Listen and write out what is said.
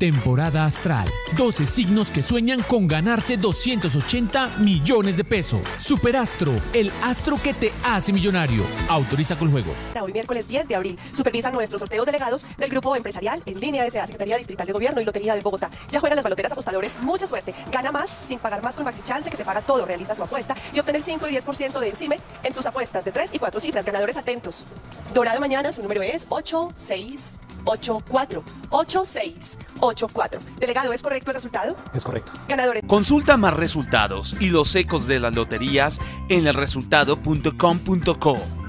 Temporada Astral. 12 signos que sueñan con ganarse 280 millones de pesos. Superastro, el astro que te hace millonario. Autoriza Coljuegos. Hoy miércoles 10 de abril. Supervisan nuestros sorteos delegados del Grupo Empresarial en línea de SEA, Secretaría Distrital de Gobierno y Lotería de Bogotá. Ya juegan las baloteras apostadores. Mucha suerte. Gana más sin pagar más con Maxi Chance, que te paga todo. Realiza tu apuesta y obtén el 5 y 10% de encima en tus apuestas de 3 y 4 cifras. Ganadores atentos. Dorado Mañana, su número es 8684. Delegado, ¿es correcto el resultado? Es correcto. Ganadores. Consulta más resultados y los ecos de las loterías en resultado.com.co.